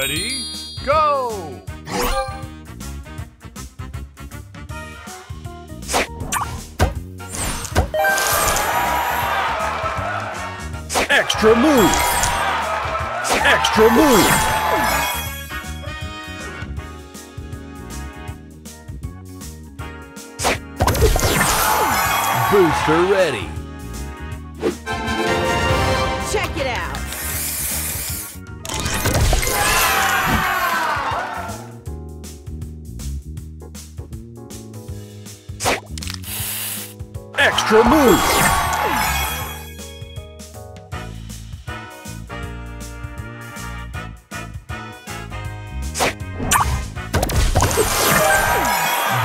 Ready, go! Extra move! Extra move! Booster ready. Check it out. Extra move.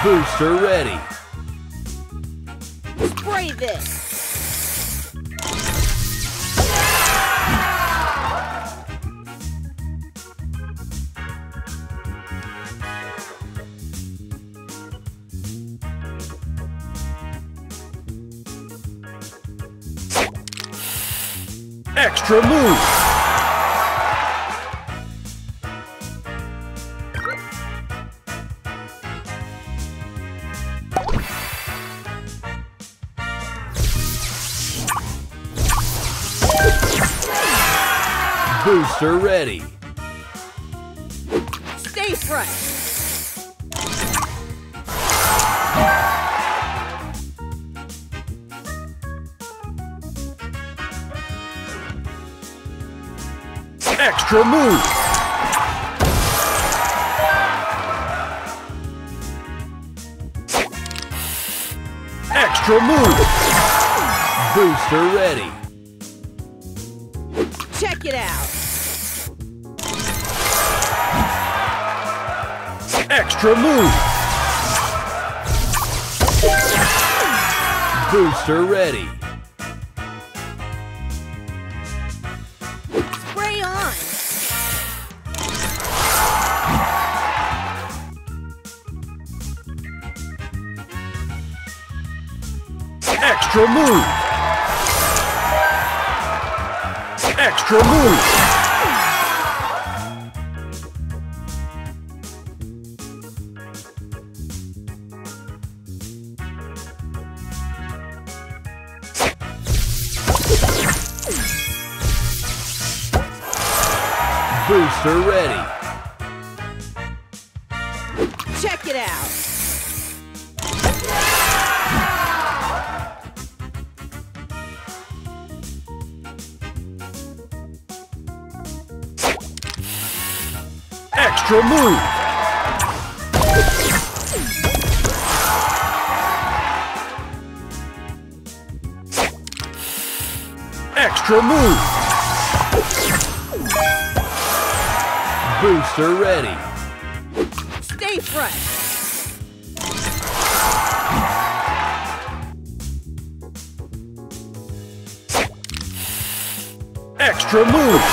Booster ready. Spray this. Extra move. Booster ready. Stay fresh. Extra move. Extra move. Booster ready. Check it out. Extra move. Booster ready. Spray on. Extra move. Extra move. Booster ready. Check it out. Extra move. Extra move. Booster ready. Stay fresh. Extra move.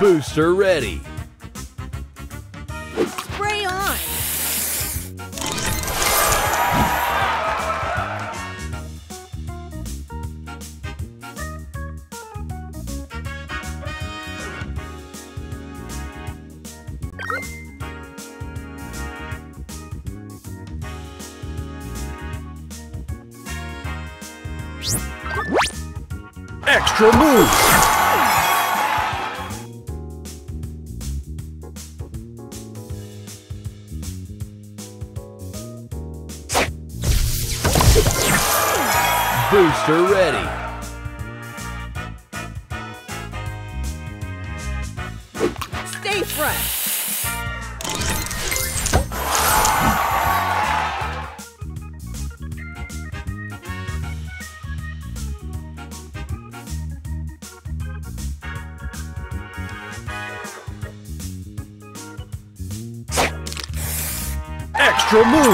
Booster ready! Spray on! Extra move! Booster ready! Stay fresh! Extra move!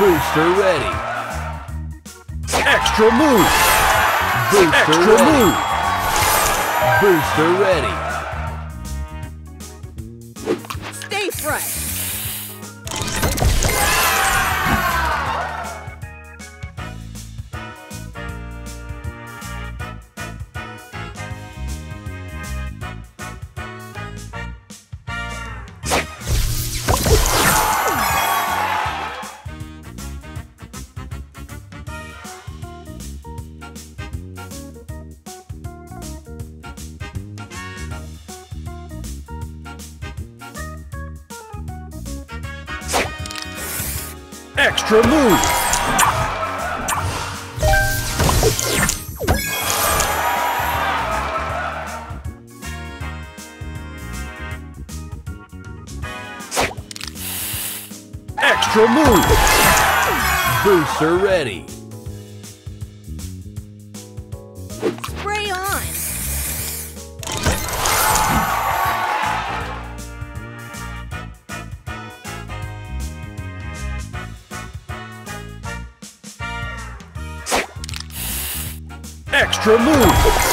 Booster ready. Extra move. Booster extra ready. Move. Booster ready. Stay fresh. Extra move! Extra move! Booster ready! Spray on! Extra move!